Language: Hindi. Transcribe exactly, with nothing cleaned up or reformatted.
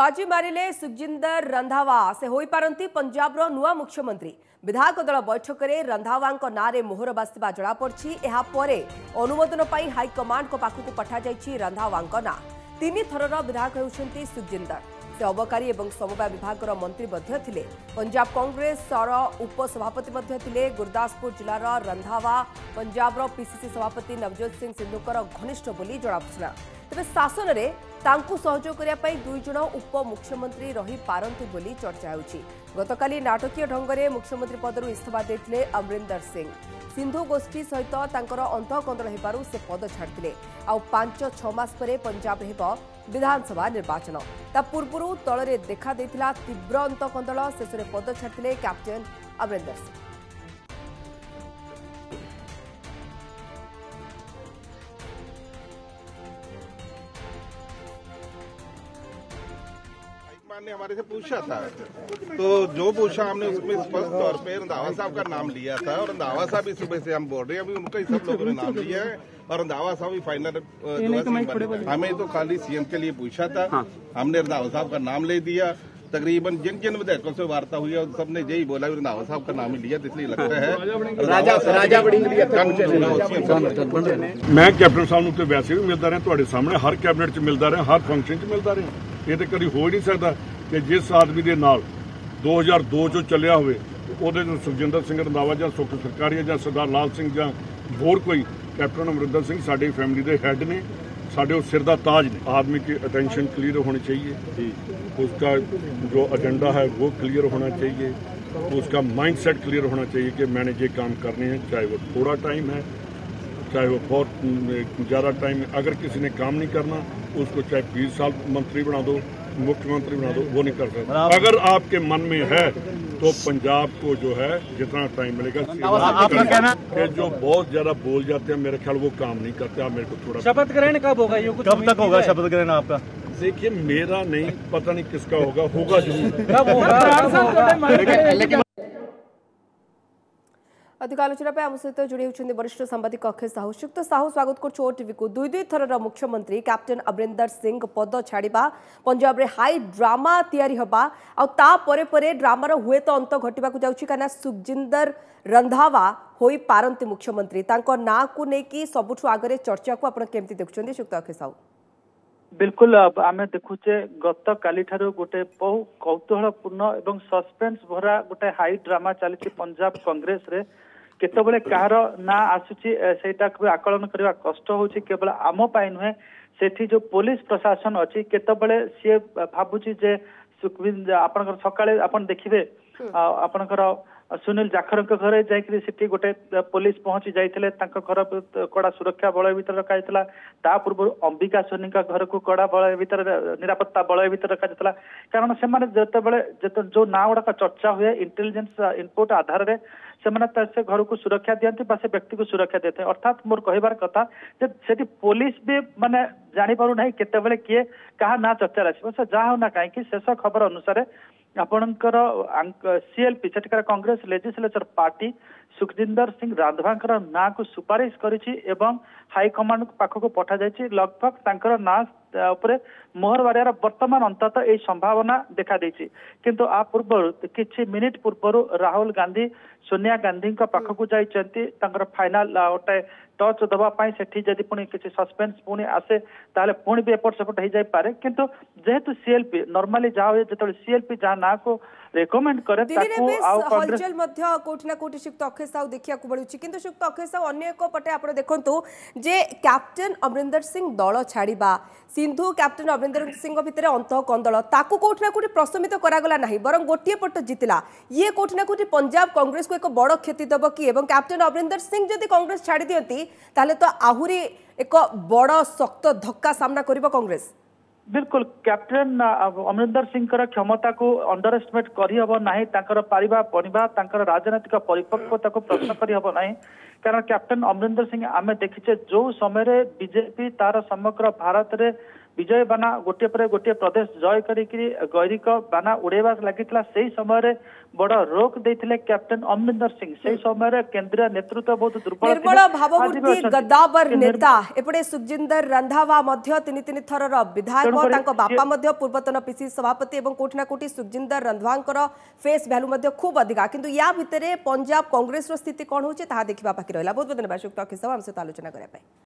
बाजी मारे सुखजिंदर रंधावा से होई पारंती पंजाब रो नुआ मुख्यमंत्री। विधायक दल बैठक में रंधावा नारे मोहर बासिबा जड़ापड़ी। यापर अनुमोदन पर हाईकमांड पाखक पठाई रंधावा ना तीन थरर विधायक होती सुखजिंदर। से अबकारी और समवाय विभाग मंत्री पंजाब कांग्रेस उपसभापति गुरदासपुर जिलार रंधावा पंजाब पीसीसी सभापति नवजोत सिंह सिद्धू घनिष्ठ बोली जनापड़ा। तेज शासन में सहयोग करने दुई जण उप मुख्यमंत्री रही पारंती बोली चर्चा होगी। गतकाली नाटकीय ढंग से मुख्यमंत्री पदरू इस्तीफा देते अमरिंदर सिंह। सिंधु गोष्ठी सहित अंतकंदल होबारू से पद छाड़ते। आ पांच छह मास परे पंजाब हेबो विधानसभा निर्वाचन। ता पूर्व तलरे देखा देथिला तीव्र अंतकंदल। शेष पद छाड़ते कैप्टेन अमरिंदर सिंह। ने हमारे से पूछा था, तो जो पूछा हमने उसमें स्पष्ट तौर पे रंधावा साहब का नाम लिया था। और रंधावा साहब इस सुबह से हम बोल रहे हैं, अभी उनका ही सब लोगों ने नाम लिया है। और रंधावा साहब भी फाइनल, हमें तो खाली सीएम के लिए पूछा था। हाँ। हमने रंधावा साहब का नाम ले दिया। तकरीबन जिन जिन विधायकों से वार्ता हुई है सबने यही बोला रंधावा साहब का नाम ही लिया, इसलिए लगता है मैं कैप्टन साहब नूं ते वैसे भी मिलता रहा, तुहाडे सामने हर कैबिनेट च मिलता रहा, हर फंक्शन च मिलता रहा। ये तो कभी हो ही नहीं सकता कि जिस आदमी के नाल दो हज़ार दो चो चलिया होदे नूं सुखजिंदर सिंह रंधावा जां सुख सरकारिया जां सरदार लाल सिंह जां होर कोई। कैप्टन अमरिंदर सिंह साडी फैमिली के हैड ने, साढ़े वो सिर का ताज ने। आदमी की अटेंशन क्लियर होनी चाहिए, उसका जो एजेंडा है वो क्लियर होना चाहिए, उसका माइंडसेट क्लियर होना चाहिए कि मैंने ये काम करने हैं, चाहे वो थोड़ा टाइम है चाहे वो बहुत ज़्यादा टाइम है। अगर किसी ने काम नहीं करना उसको चाहे बीस साल मंत्री बना दो, मुख्यमंत्री बना दो, वो नहीं कर सकता। अगर आपके मन में है तो पंजाब को जो है जितना टाइम मिलेगा। आपका कहना कि जो बहुत ज्यादा बोल जाते हैं मेरे ख्याल वो काम नहीं करते। आप मेरे को थोड़ा शपथ ग्रहण कब होगा, ये कब तक होगा शपथ ग्रहण आपका? देखिए मेरा नहीं पता, नहीं किसका होगा, होगा जरूर। अधिक आलोचना पे आम सहित जोड़ी होती वरिष्ठ सांबादिक अखेश साहू। शुक्त साहू स्वागत करछु ओटीवी को। दुई दुई थरर मुख्यमंत्री कैप्टन अमरिंदर सिंह पद छाड़ा पंजाब रे हाई ड्रामा तैयारी होबा आ ता परे परे ड्रामार हुए तो अंत घटवा जाउछि काना सुखजिंदर रंधावा होई पारंती मुख्यमंत्री। तांको ना को लेकिन सबुठ आगे चर्चा को आप केमती देखुं? शुक्त अखेश साहू बिल्कुल आम देखुचे गत काली ठारू गोटे बहु कौतूहलपूर्ण एवं सस्पेन्स भरा गोटे हाई ड्रामा चली पंजाब कांग्रेस रे। केतबले कहार ना आसुची सेटा आकलन करवा कष्ट होची, केवल आम पाई नुहे सेठी जो पुलिस प्रशासन अच्छी केतबले सी भावुची जे सुखविंद आपनकर सकाळे आपन देखिबे आपनकर सुनील जाखर के घरे जाइकरी सेठी गोटे पुलिस पहुंची जाइथिले, तांका घर कड़ा सुरक्षा बळ भीतर रखाइतला। ता पूर्व अंबिका सोनी का घर को कड़ा बळ भीतर निरापत्ता बळ भीतर रखाइतला, कारण से माने जतेबेले जो नावडा का चर्चा हुए इंटेलिजेंस इनपुट आधार रे से माने से घर को सुरक्षा दियंती बा से व्यक्ति को सुरक्षा देते। अर्थात मोर कहबार कथा जे सेठी पुलिस भी माने जानि पारु नाही केतेबेले किए कहा ना चर्चा रासिबो। से जाहो ना काहे कि शेष खबर अनुसार आपणकर सीएलपी सेठिकार कांग्रेस लेजिस्लेचर पार्टी सुखजिंदर सिंह रांधवा ना को सुपारिश करिछि एवं हाई कमांड पाखक पठा जाइछि। लगभग तांकर ना उपरे मोहर वारियार वर्तमान अंतत यह संभावना देखा देछि, किंतु आ पूर्व किछि मिनिट पूर्व राहुल गांधी सोनिया गांधी पाखक जाइछन्ति तांकर फाइनल ओटे टच दबा पाई। सेठी जदि पुणी किछि सस्पेंस पुणी आसे ताले पुणी भी एपट सेपट हो जाय पारे, किंतु जेहेतु सीएलपी नॉर्मली जाओ जतले सीएलपी जा ना को रेकमेंड करे ताको आ कांग्रेस हलचल मध्य कोठना कोठी शिक्त अखेश साहू देखिया को मिलुछि। किंतु शिक्त अखेश साहू अन्य एक पटे आपण देखंतु जे कैप्टन अमरिंदर सिंह दल छाड़ीबा सिंधु कैप्टन अमरिंदर सिंह भितर अंत कंदल ताको कोठना कोठी प्रशमित करागला नाही, बरं गोटिए पट जितिला। ये कोठना कोठी पंजाब कांग्रेस को एक बड़ क्षति दब कि एवं कैप्टन अमरिंदर सिंह जदि कांग्रेस छाड़ी दियंती ताले तो आहुरी एक बड़ शक्त धक्का सामना करिबा कांग्रेस। बिल्कुल कैप्टेन अमरिंदर सिंह क्षमता को अंडर एस्टिमेट करहब नहीं, पारिबा बनिबा राजनीतिक परिपक्वता को प्रश्न करहब नहीं, कारण कैप्टेन अमरिंदर सिंह आम देखीचे जो समय बीजेपी तार समग्र भारत रे विजय बाना गोटे पर गोटे प्रदेश जय करी गैरिक बाना उड़ेवा लगिता से समय बड़ रोक देते कैप्टेन अमरिंदर सिंह से समय केंद्रीय नेतृत्व बहुत दुर्बल गद्दावर नेता एपटे सुखजिंदर रंधावा थरर विधायक बापा पूर्वतन पीसी सभापति एवं कोठी ना कोठी सुखजिंदर रंधावा फेस भैल्यू खूब अधिका किंतु या भितर पंजाब कांग्रेस स्थिति कौन हो देखा बाकी रहा। बहुत बहुत धन्यवाद शुक्ता आलोचना करने।